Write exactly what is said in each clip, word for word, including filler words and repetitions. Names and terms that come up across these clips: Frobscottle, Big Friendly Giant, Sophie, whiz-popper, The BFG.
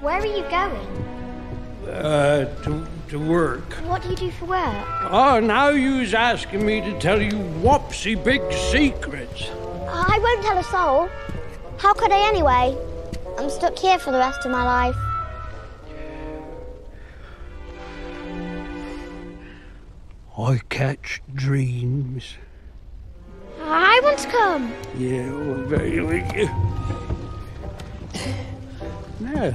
Where are you going? Uh, to, to work. What do you do for work? Oh, now you's asking me to tell you whoopsie big secrets. I won't tell a soul. How could I anyway? I'm stuck here for the rest of my life. I catch dreams. I want to come. Yeah, well, very like. No,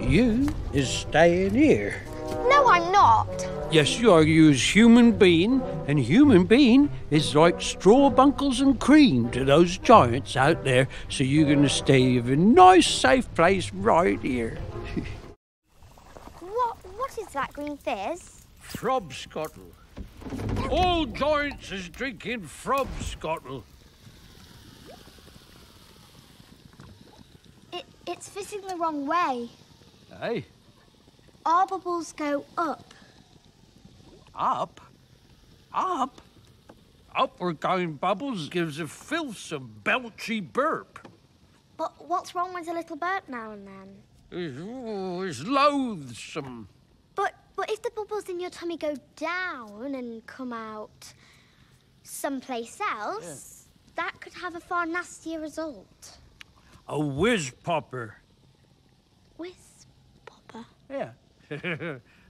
you is staying here. No, I'm not. Yes, you are. You's human being, and human being is like straw bunkles and cream to those giants out there. So you're gonna stay in a nice, safe place right here. What? What is that green fizz? Frobscottle. All giants is drinking Frobscottle. It, it's fitting the wrong way. Hey? Our bubbles go up. Up? Up? Upward-going bubbles gives a filthsome, belchy burp. But what's wrong with a little burp now and then? It's, oh, it's loathsome. But, but if the bubbles in your tummy go down and come out someplace else, yeah, that could have a far nastier result. A whiz-popper. Whiz-popper? Yeah.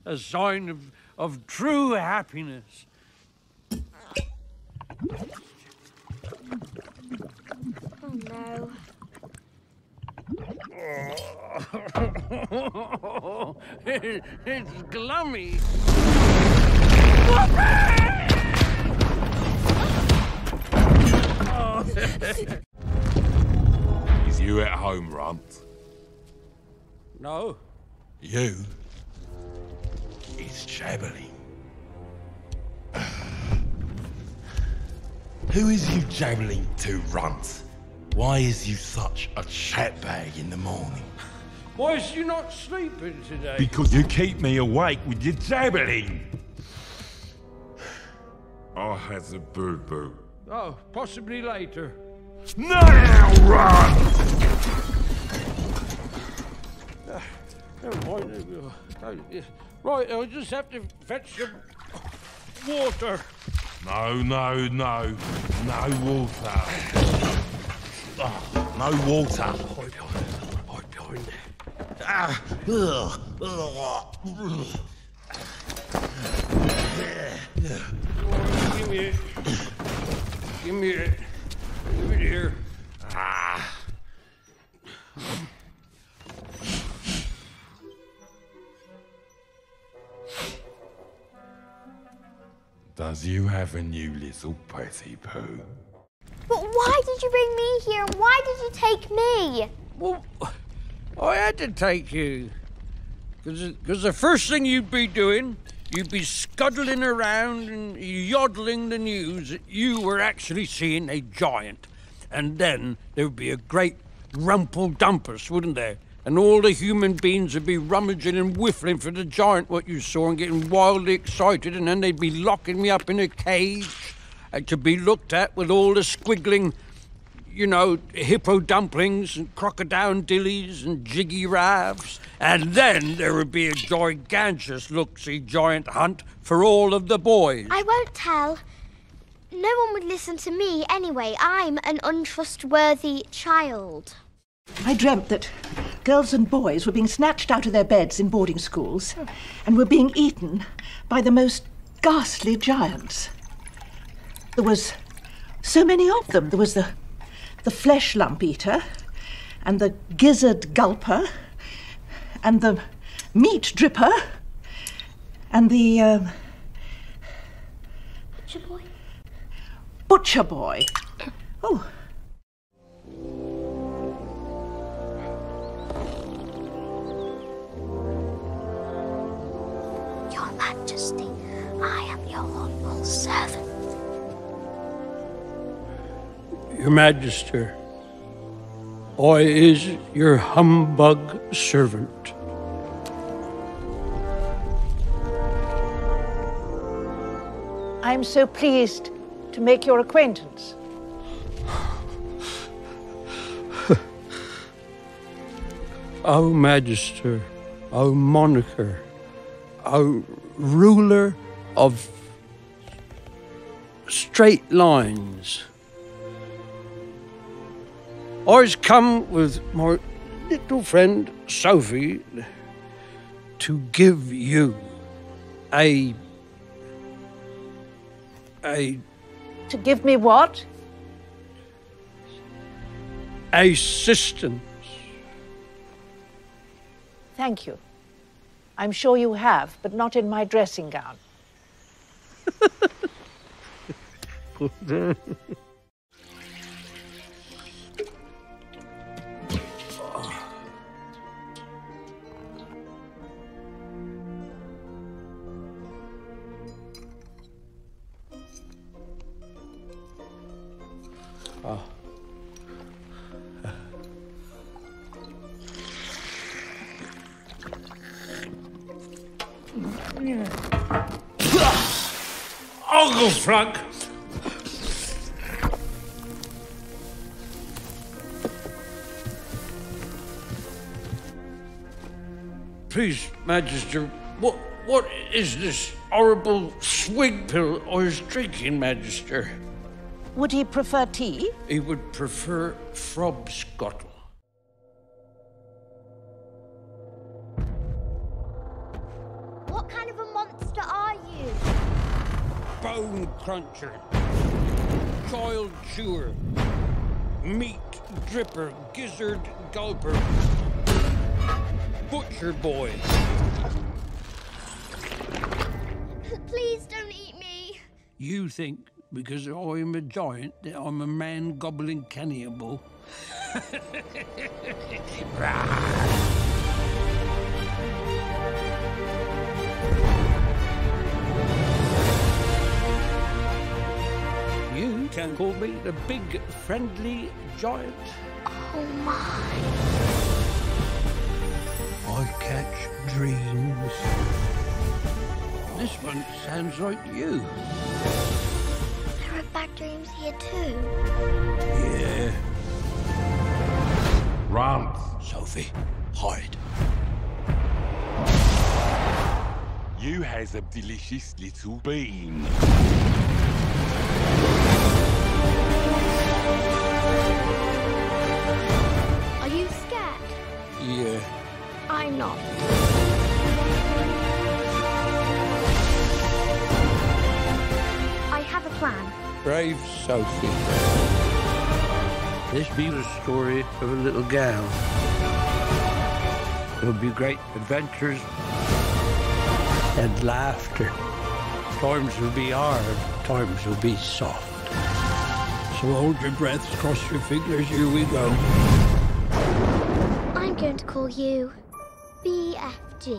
A sign of, of true happiness. Oh, no. It's glummy. Is you at home, Runt? No. You? It's Jabberly. Who is you jabbering to, Runt? Why is you such a chatbag in the morning? Why is you not sleeping today? Because you keep me awake with your jabbering. I has a boo-boo. Oh, possibly later. Now, run! Uh, never mind. Uh, right, I'll just have to fetch some water. No, no, no. No water. Oh, no water. Hide behind, hide behind there. Ah, ugh, ugh, ugh. Yeah, yeah. Oh, give me it. Give me it. Give it here. Ah. Does you have a new little petty poo? But why did you bring me here, and why did you take me? Well, I had to take you. Because the first thing you'd be doing, you'd be scuttling around and yodeling the news that you were actually seeing a giant. And then there'd be a great rumple-dumpus, wouldn't there? And all the human beings would be rummaging and whiffling for the giant what you saw and getting wildly excited, and then they'd be locking me up in a cage to be looked at with all the squiggling, you know, hippo dumplings and crocodile dillies and jiggy raves. And then there would be a gigantic look-see giant hunt for all of the boys. I won't tell. No one would listen to me anyway. I'm an untrustworthy child. I dreamt that girls and boys were being snatched out of their beds in boarding schools and were being eaten by the most ghastly giants. There was so many of them. There was the, the flesh lump eater, and the gizzard gulper, and the meat dripper, and the... Um, Butcher boy? Butcher boy. Oh. Your Majesty, I am your humble servant. Your Majesty, I is your humbug servant. I'm so pleased to make your acquaintance. O Magister, O Moniker, O ruler of straight lines. I've come with my little friend Sophie to give you a... a... To give me what? Assistance. Thank you. I'm sure you have, but not in my dressing gown. Oh. Uncle Frank. Please, Magister, what what is this horrible swig pill I was drinking, Magister? Would he prefer tea? He would prefer Frobscottle. What kind of a monster are you? Bone cruncher, child chewer, meat dripper, gizzard gulper, butcher boy. Please don't eat me. You think because I'm a giant that I'm a man-gobbling cannibal? You can call me the big, friendly giant. Oh, my. I catch dreams. This one sounds like you. There are bad dreams here too. Yeah. Run. Sophie, hide. You has a delicious little bean. Are you scared? Yeah. I'm not. I have a plan. Brave Sophie. This be the story of a little gal. There'll be great adventures and laughter. Times will be hard, times will be soft. So hold your breath, cross your fingers, here we go. I'm going to call you B F G.